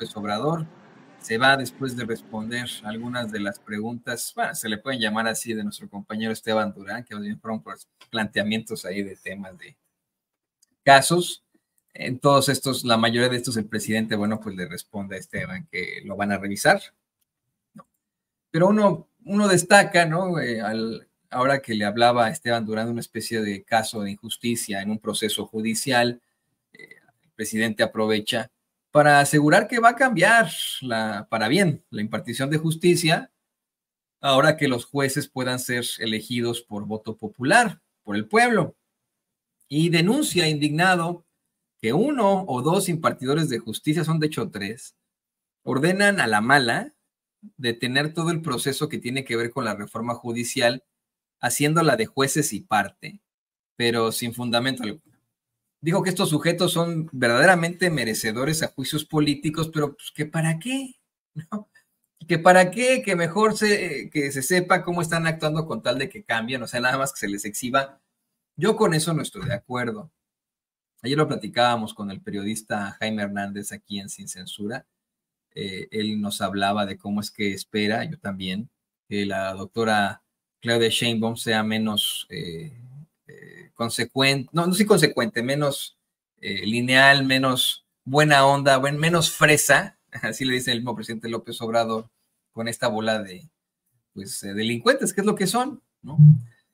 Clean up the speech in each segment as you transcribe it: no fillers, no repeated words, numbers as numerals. López Obrador. Se va después de responder algunas de las preguntas, bueno, se le pueden llamar así, de nuestro compañero Esteban Durán, que fueron planteamientos ahí de temas de casos. En todos estos, la mayoría de estos, el presidente, bueno, pues le responde a Esteban que lo van a revisar. No. Pero uno destaca, ¿no? Ahora que le hablaba a Esteban Durán de una especie de caso de injusticia en un proceso judicial, el presidente aprovecha para asegurar que va a cambiar para bien la impartición de justicia ahora que los jueces puedan ser elegidos por voto popular, por el pueblo. Y denuncia indignado que uno o dos impartidores de justicia, son de hecho tres, ordenan a la mala detener todo el proceso que tiene que ver con la reforma judicial, haciéndola de jueces y parte, pero sin fundamento alguno. Dijo que estos sujetos son verdaderamente merecedores a juicios políticos, pero pues, ¿que para qué? ¿No? ¿Que para qué? Que mejor que se sepa cómo están actuando con tal de que cambien, o sea, nada más que se les exhiba. Yo con eso no estoy de acuerdo. Ayer lo platicábamos con el periodista Jaime Hernández aquí en Sin Censura. Él nos hablaba de cómo es que espera, yo también, que la doctora Claudia Sheinbaum sea menos... menos lineal, menos buena onda, menos fresa, así le dice el mismo presidente López Obrador, con esta bola de delincuentes, que es lo que son, ¿no?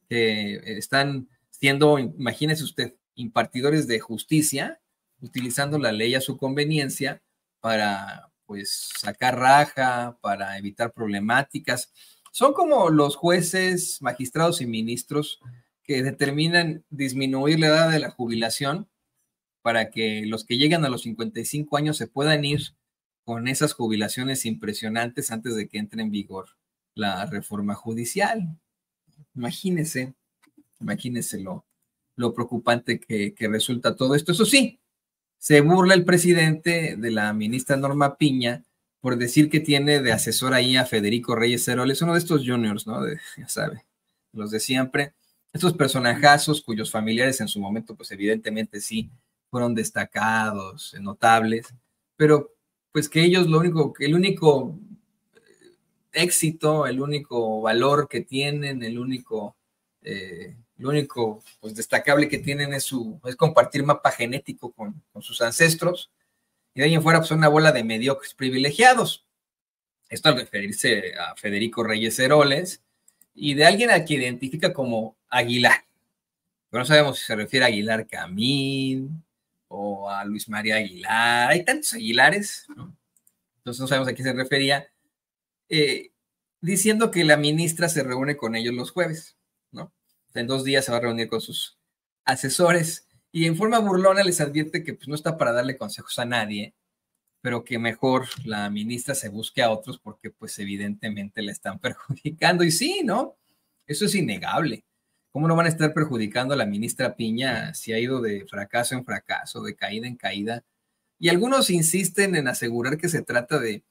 Están siendo, imagínese usted, impartidores de justicia, utilizando la ley a su conveniencia para, pues, sacar raja, para evitar problemáticas. Son como los jueces, magistrados y ministros que determinan disminuir la edad de la jubilación para que los que llegan a los 55 años se puedan ir con esas jubilaciones impresionantes antes de que entre en vigor la reforma judicial. Imagínense lo preocupante que resulta todo esto. Eso sí, se burla el presidente de la ministra Norma Piña por decir que tiene de asesor ahí a Federico Reyes Heroles, uno de estos juniors, ¿no? Ya sabe, los de siempre. Estos personajazos cuyos familiares en su momento, pues evidentemente sí, fueron destacados, notables, pero pues que ellos el único éxito, el único valor que tienen, lo único pues destacable que tienen es compartir mapa genético con sus ancestros, y de ahí en fuera pues, son una bola de mediocres privilegiados. Esto al referirse a Federico Reyes Heroles, y de alguien a quien identifica como Aguilar. Pero no sabemos si se refiere a Aguilar Camín o a Luis María Aguilar. Hay tantos Aguilares, ¿no? Entonces no sabemos a quién se refería. Diciendo que la ministra se reúne con ellos los jueves, ¿no? En 2 días se va a reunir con sus asesores y en forma burlona les advierte que pues, no está para darle consejos a nadie, pero que mejor la ministra se busque a otros porque pues evidentemente la están perjudicando. Y sí, ¿no? Eso es innegable. ¿Cómo no van a estar perjudicando a la ministra Piña si ha ido de fracaso en fracaso, de caída en caída? Y algunos insisten en asegurar que se trata de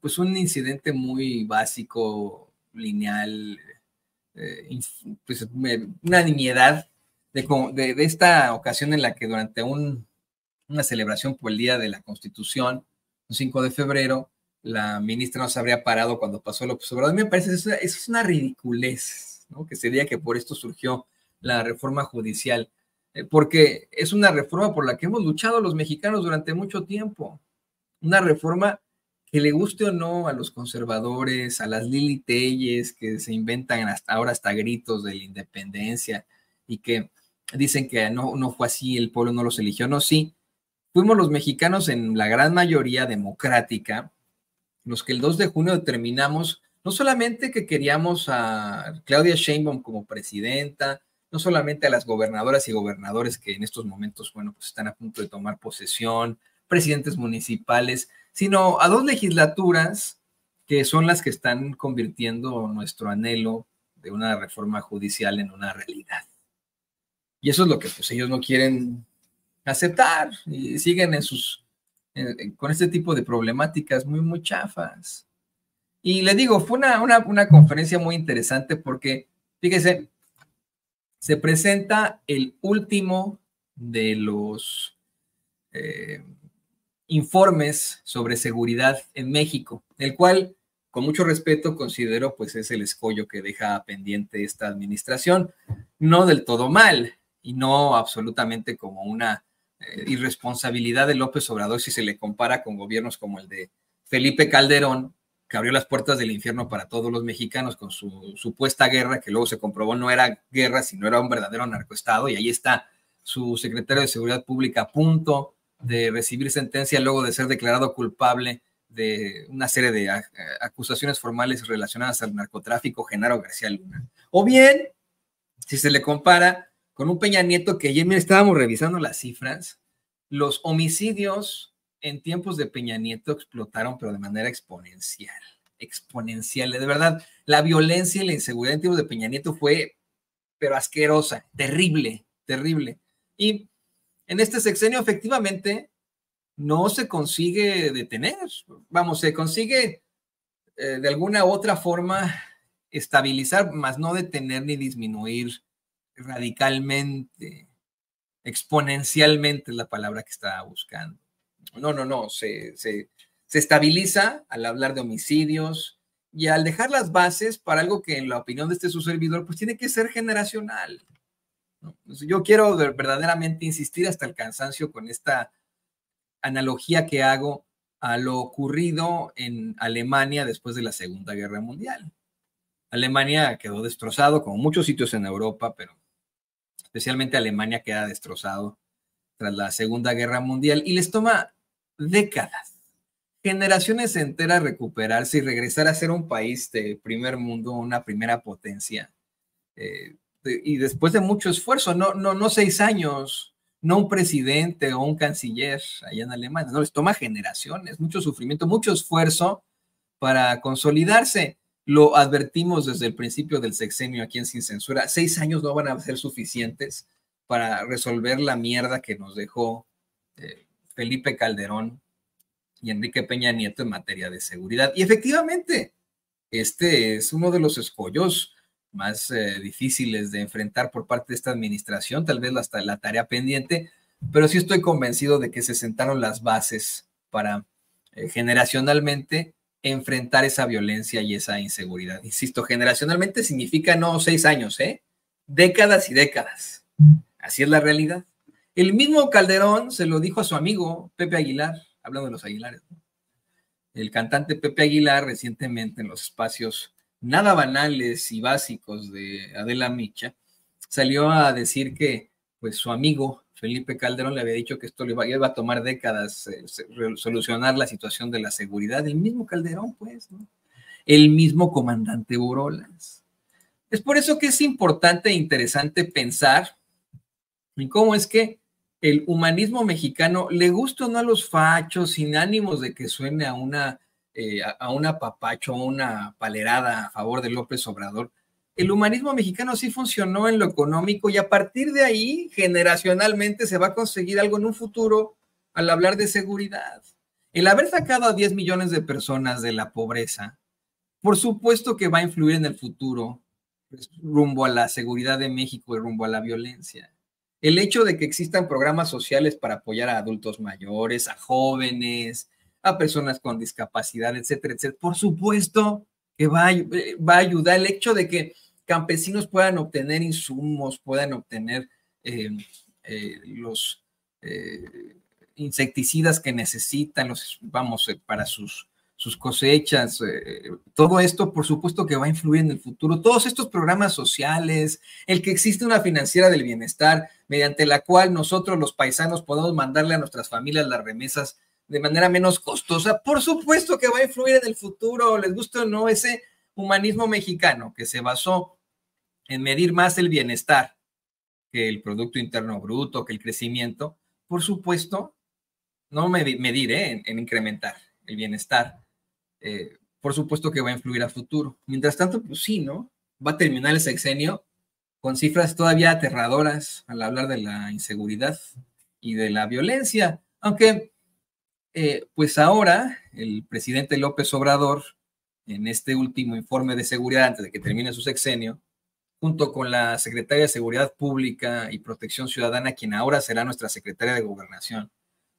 pues un incidente muy básico, lineal, pues una nimiedad de esta ocasión en la que durante una celebración por el Día de la Constitución, el 5 de febrero, la ministra no se habría parado cuando pasó López Obrador. A mí me parece que eso es una ridiculez, ¿no? Que se diga que por esto surgió la reforma judicial, porque es una reforma por la que hemos luchado los mexicanos durante mucho tiempo. Una reforma que le guste o no a los conservadores, a las Lilly Téllez, que se inventan ahora hasta gritos de la independencia y que dicen que no fue así, el pueblo no los eligió. No, sí. Fuimos los mexicanos en la gran mayoría democrática, los que el 2 de junio determinamos no solamente que queríamos a Claudia Sheinbaum como presidenta, no solamente a las gobernadoras y gobernadores que en estos momentos, bueno, pues están a punto de tomar posesión, presidentes municipales, sino a 2 legislaturas que son las que están convirtiendo nuestro anhelo de una reforma judicial en una realidad. Y eso es lo que pues ellos no quieren aceptar y siguen con este tipo de problemáticas muy chafas. Y le digo, fue una conferencia muy interesante porque, fíjese, se presenta el último de los informes sobre seguridad en México, el cual, con mucho respeto, considero pues es el escollo que deja pendiente esta administración, no del todo mal y no absolutamente como una irresponsabilidad de López Obrador si se le compara con gobiernos como el de Felipe Calderón, que abrió las puertas del infierno para todos los mexicanos con su supuesta guerra, que luego se comprobó no era guerra, sino era un verdadero narcoestado, y ahí está su secretario de Seguridad Pública a punto de recibir sentencia luego de ser declarado culpable de una serie de acusaciones formales relacionadas al narcotráfico, Genaro García Luna. O bien, si se le compara con un Peña Nieto que ayer estábamos revisando las cifras, los homicidios en tiempos de Peña Nieto explotaron, pero de manera exponencial, de verdad. La violencia y la inseguridad en tiempos de Peña Nieto fue, pero asquerosa, terrible, terrible. Y en este sexenio, efectivamente, no se consigue detener. Vamos, se consigue de alguna u otra forma estabilizar, mas no detener ni disminuir radicalmente, exponencialmente es la palabra que estaba buscando. No, se estabiliza al hablar de homicidios y al dejar las bases para algo que en la opinión de su servidor pues tiene que ser generacional, ¿no? Yo quiero verdaderamente insistir hasta el cansancio con esta analogía que hago a lo ocurrido en Alemania después de la Segunda Guerra Mundial. Alemania quedó destrozado, como muchos sitios en Europa, pero especialmente Alemania queda destrozado tras la Segunda Guerra Mundial y les toma décadas, generaciones enteras recuperarse y regresar a ser un país de primer mundo, una primera potencia. Y después de mucho esfuerzo, no 6 años, no un presidente o un canciller allá en Alemania, no, les toma generaciones, mucho sufrimiento, mucho esfuerzo para consolidarse. Lo advertimos desde el principio del sexenio aquí en Sin Censura, 6 años no van a ser suficientes para resolver la mierda que nos dejó Felipe Calderón y Enrique Peña Nieto en materia de seguridad. Y efectivamente, este es uno de los escollos más difíciles de enfrentar por parte de esta administración, tal vez hasta la tarea pendiente, pero sí estoy convencido de que se sentaron las bases para generacionalmente enfrentar esa violencia y esa inseguridad. Insisto, generacionalmente significa no 6 años, décadas y décadas. Así es la realidad. El mismo Calderón se lo dijo a su amigo Pepe Aguilar, hablando de los Aguilares, ¿no? El cantante Pepe Aguilar recientemente en los espacios nada banales y básicos de Adela Micha salió a decir que pues su amigo Felipe Calderón le había dicho que esto iba a tomar décadas solucionar la situación de la seguridad. El mismo Calderón, pues, ¿no? El mismo comandante Borolas. Es por eso que es importante e interesante pensar y cómo es que el humanismo mexicano, le gusta o no a los fachos, sin ánimos de que suene a una papacho, a una palerada a favor de López Obrador, el humanismo mexicano sí funcionó en lo económico y a partir de ahí, generacionalmente, se va a conseguir algo en un futuro al hablar de seguridad. El haber sacado a 10 millones de personas de la pobreza, por supuesto que va a influir en el futuro, pues, rumbo a la seguridad de México y rumbo a la violencia. El hecho de que existan programas sociales para apoyar a adultos mayores, a jóvenes, a personas con discapacidad, etcétera, etcétera, por supuesto que va a ayudar. El hecho de que campesinos puedan obtener insumos, puedan obtener los insecticidas que necesitan, para sus cosechas, todo esto por supuesto que va a influir en el futuro, todos estos programas sociales, el que existe una financiera del bienestar, mediante la cual nosotros los paisanos podemos mandarle a nuestras familias las remesas de manera menos costosa, por supuesto que va a influir en el futuro, les gusta o no, ese humanismo mexicano que se basó en medir más el bienestar que el Producto Interno Bruto, que el crecimiento, por supuesto, no medir, en incrementar el bienestar, por supuesto que va a influir a futuro. Mientras tanto, pues sí, ¿no? Va a terminar el sexenio con cifras todavía aterradoras al hablar de la inseguridad y de la violencia, aunque pues ahora el presidente López Obrador, en este último informe de seguridad antes de que termine su sexenio, junto con la secretaria de Seguridad Pública y Protección Ciudadana, quien ahora será nuestra secretaria de Gobernación,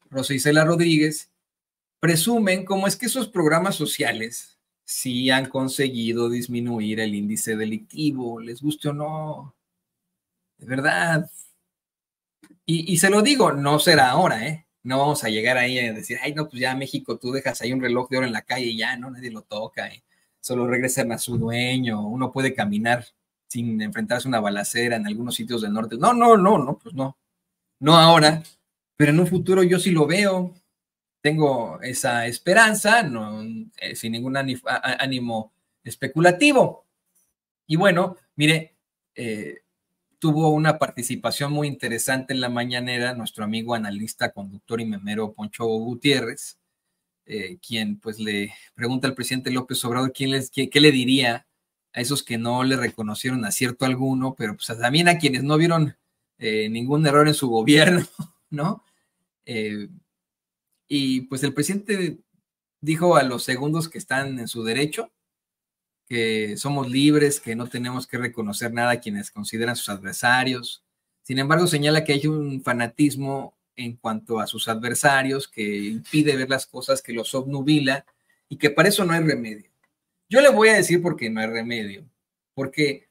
Rosa Isela Rodríguez, presumen cómo es que esos programas sociales sí han conseguido disminuir el índice delictivo, les guste o no, de verdad. Y se lo digo, no será ahora, ¿eh? No vamos a llegar ahí a decir, ay, no, pues ya México, tú dejas ahí un reloj de oro en la calle y ya, no, nadie lo toca, ¿eh? Solo regresan a su dueño, uno puede caminar sin enfrentarse a una balacera en algunos sitios del norte. No, pues no. No ahora, pero en un futuro yo sí lo veo. Tengo esa esperanza, no, sin ningún ánimo especulativo. Y bueno, mire, tuvo una participación muy interesante en La Mañanera nuestro amigo analista, conductor y memero Poncho Gutiérrez, quien pues le pregunta al presidente López Obrador qué le diría a esos que no le reconocieron acierto alguno, pero pues también a quienes no vieron ningún error en su gobierno, ¿no? Y pues el presidente dijo a los segundos que están en su derecho, que somos libres, que no tenemos que reconocer nada a quienes consideran sus adversarios. Sin embargo, señala que hay un fanatismo en cuanto a sus adversarios que impide ver las cosas, que los obnubila y que para eso no hay remedio. Yo le voy a decir por qué no hay remedio, porque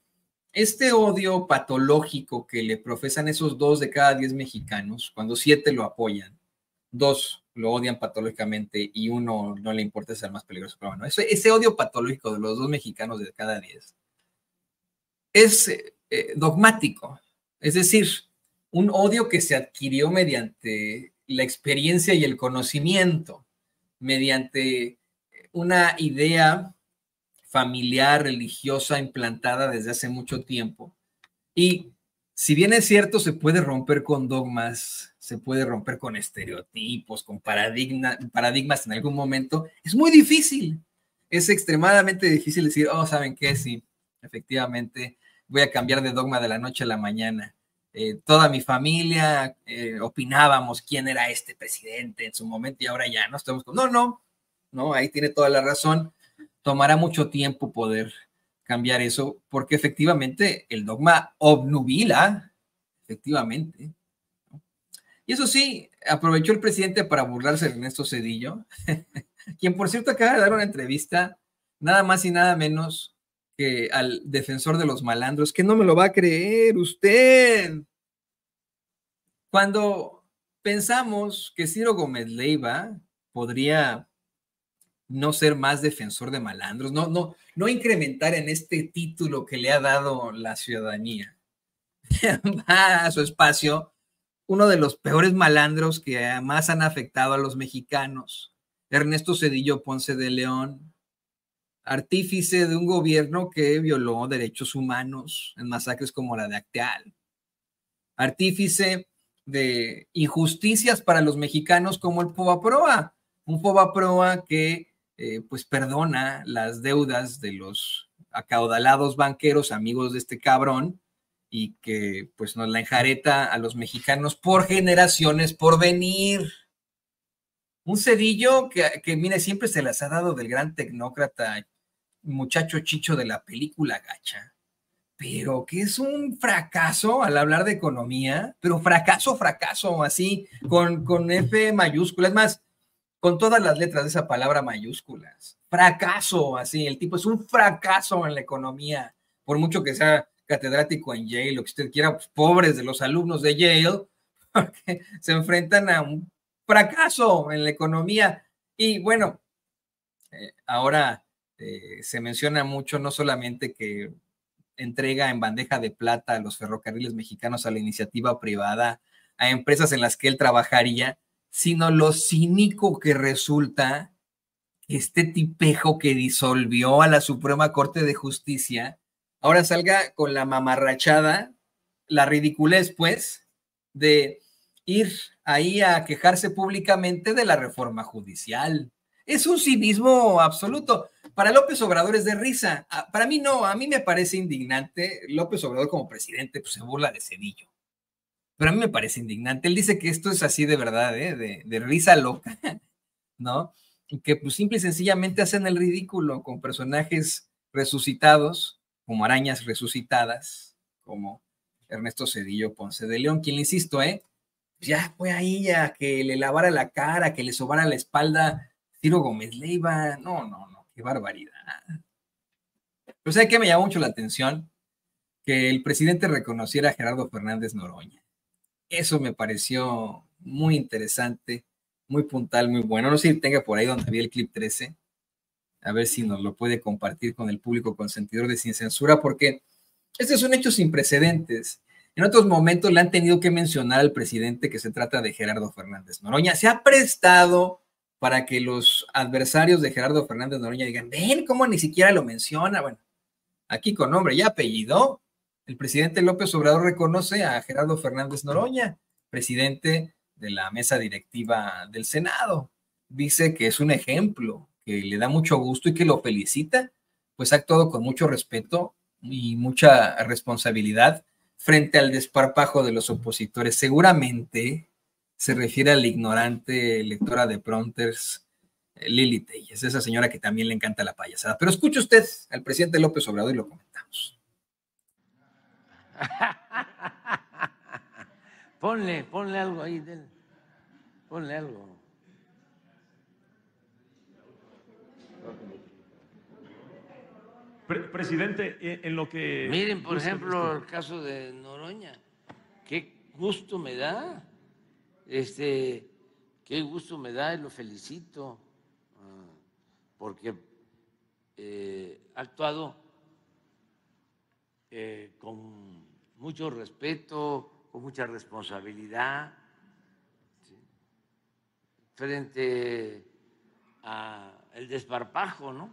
este odio patológico que le profesan esos 2 de cada 10 mexicanos, cuando 7 lo apoyan, 2 lo odian patológicamente y 1 no le importa, es el más peligroso. Pero bueno, ese odio patológico de los 2 mexicanos de cada 10 es dogmático. Es decir, un odio que se adquirió mediante la experiencia y el conocimiento, mediante una idea familiar, religiosa, implantada desde hace mucho tiempo. Y si bien es cierto, se puede romper con dogmas, se puede romper con estereotipos, con paradigmas en algún momento, es muy difícil. Es extremadamente difícil decir, oh, ¿saben qué? Sí, efectivamente, voy a cambiar de dogma de la noche a la mañana. Toda mi familia opinábamos quién era este presidente en su momento y ahora ya no estamos con... No, ahí tiene toda la razón. Tomará mucho tiempo poder cambiar eso, porque efectivamente el dogma obnubila, efectivamente. Y eso sí, aprovechó el presidente para burlarse de Ernesto Zedillo, quien por cierto acaba de dar una entrevista, nada más y nada menos que al defensor de los malandros, que no me lo va a creer usted. Cuando pensamos que Ciro Gómez Leyva podría no ser más defensor de malandros, no incrementar en este título que le ha dado la ciudadanía a su espacio uno de los peores malandros que más han afectado a los mexicanos, Ernesto Zedillo Ponce de León, artífice de un gobierno que violó derechos humanos en masacres como la de Acteal, artífice de injusticias para los mexicanos como el Fobaproa, un Fobaproa que pues perdona las deudas de los acaudalados banqueros amigos de este cabrón y que pues nos la enjareta a los mexicanos por generaciones por venir. Un Zedillo que mire, siempre se las ha dado del gran tecnócrata, muchacho chicho de la película gacha, pero que es un fracaso al hablar de economía, pero fracaso, así, con F mayúscula, es más, con todas las letras de esa palabra mayúsculas. Fracaso, así, el tipo es un fracaso en la economía, por mucho que sea catedrático en Yale, lo que usted quiera, pues, pobres de los alumnos de Yale, porque se enfrentan a un fracaso en la economía. Y bueno, ahora se menciona mucho, no solamente que entrega en bandeja de plata a los ferrocarriles mexicanos a la iniciativa privada, a empresas en las que él trabajaría, sino lo cínico que resulta este tipejo que disolvió a la Suprema Corte de Justicia, ahora salga con la mamarrachada, la ridiculez, pues, de ir ahí a quejarse públicamente de la reforma judicial. Es un cinismo absoluto. Para López Obrador es de risa. Para mí no, a mí me parece indignante. López Obrador como presidente pues, se burla de Zedillo. Pero a mí me parece indignante. Él dice que esto es así de verdad, ¿eh? De risa loca, ¿no? Y que pues simple y sencillamente hacen el ridículo con personajes resucitados, como arañas resucitadas, como Ernesto Zedillo Ponce de León, quien le insisto, ya fue ahí a que le lavara la cara, que le sobara la espalda Ciro Gómez Leyva, no, qué barbaridad. O sea, que me llamó mucho la atención que el presidente reconociera a Gerardo Fernández Noroña. Eso me pareció muy interesante, muy puntal, muy bueno. No sé si tenga por ahí donde había el clip 13, a ver si nos lo puede compartir con el público consentidor de Sin Censura, porque este es un hecho sin precedentes. En otros momentos le han tenido que mencionar al presidente que se trata de Gerardo Fernández Noroña. Se ha prestado para que los adversarios de Gerardo Fernández Noroña digan, ven, ¿cómo ni siquiera lo menciona? Bueno, aquí con nombre y apellido, el presidente López Obrador reconoce a Gerardo Fernández Noroña, presidente de la mesa directiva del Senado. Dice que es un ejemplo, que le da mucho gusto y que lo felicita, pues ha actuado con mucho respeto y mucha responsabilidad frente al desparpajo de los opositores. Seguramente se refiere a la ignorante lectora de prompters, Lilly Téllez, esa señora que también le encanta la payasada. Pero escuche usted al presidente López Obrador y lo comentamos. Ponle algo ahí, ponle algo. Presidente, en lo que... Miren, por ejemplo, el caso de Noroña. Qué gusto me da. Qué gusto me da y lo felicito. Porque ha actuado con mucho respeto, con mucha responsabilidad, ¿sí? Frente al desparpajo, ¿no?,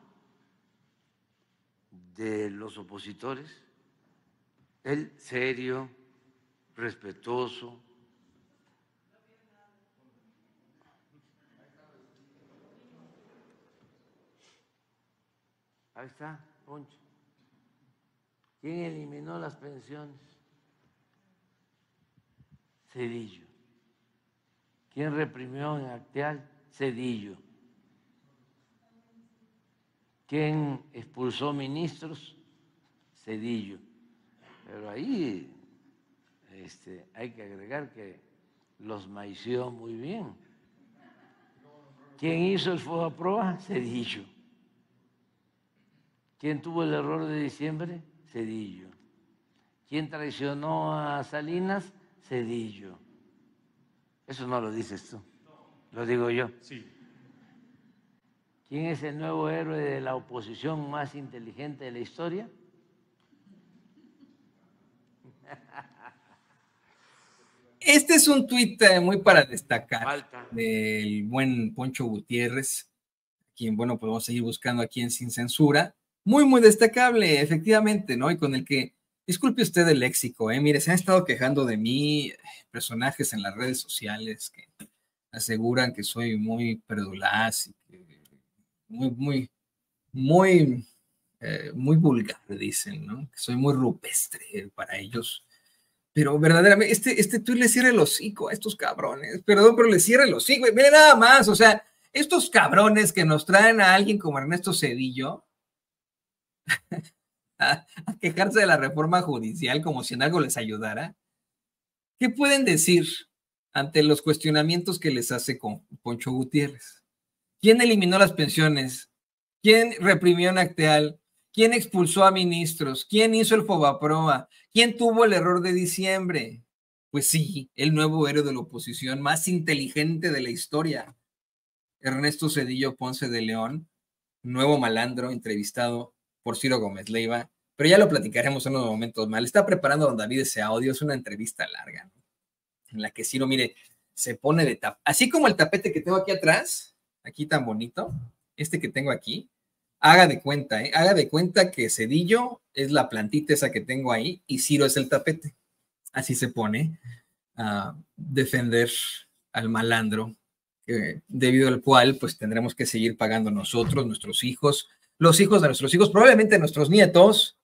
de los opositores. Él serio, respetuoso. Ahí está, Poncho. ¿Quién eliminó las pensiones? Zedillo. ¿Quién reprimió en Acteal? Zedillo. ¿Quién expulsó ministros? Zedillo. Pero ahí hay que agregar que los maició muy bien. ¿Quién hizo el Fobaproa? Zedillo. ¿Quién tuvo el error de diciembre? Zedillo. ¿Quién traicionó a Salinas? Zedillo. Eso no lo dices tú, lo digo yo. Sí. ¿Quién es el nuevo héroe de la oposición más inteligente de la historia? Este es un tuit muy para destacar del buen Poncho Gutiérrez, quien, bueno, pues vamos a seguir buscando aquí en Sin Censura. Muy, muy destacable, efectivamente, ¿no? Y con el que, disculpe usted el léxico, mire, se han estado quejando de mí personajes en las redes sociales que aseguran que soy muy perdulaz y que muy vulgar, dicen, ¿no? Que soy muy rupestre para ellos. Pero verdaderamente, este tuit le cierra el hocico a estos cabrones. Perdón, pero le cierra el hocico. Miren nada más, o sea, estos cabrones que nos traen a alguien como Ernesto Zedillo a quejarse de la reforma judicial como si en algo les ayudara. ¿Qué pueden decir ante los cuestionamientos que les hace con Poncho Gutiérrez? ¿Quién eliminó las pensiones? ¿Quién reprimió en Acteal? ¿Quién expulsó a ministros? ¿Quién hizo el Fobaproa? ¿Quién tuvo el error de diciembre? Pues sí, el nuevo héroe de la oposición más inteligente de la historia, Ernesto Zedillo Ponce de León, nuevo malandro entrevistado por Ciro Gómez Leyva, pero ya lo platicaremos en unos momentos más. Está preparando don David ese audio, es una entrevista larga, ¿no?, en la que Ciro, mire, se pone de tapete, así como el tapete que tengo aquí atrás, aquí tan bonito, este que tengo aquí, haga de cuenta, haga de cuenta que Zedillo es la plantita esa que tengo ahí y Ciro es el tapete. Así se pone a defender al malandro, debido al cual pues tendremos que seguir pagando nosotros, nuestros hijos, los hijos de nuestros hijos, probablemente nuestros nietos,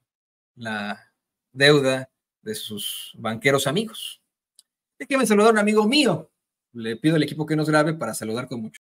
la deuda de sus banqueros amigos. Déjeme saludar a un amigo mío, le pido al equipo que nos grabe para saludar con mucho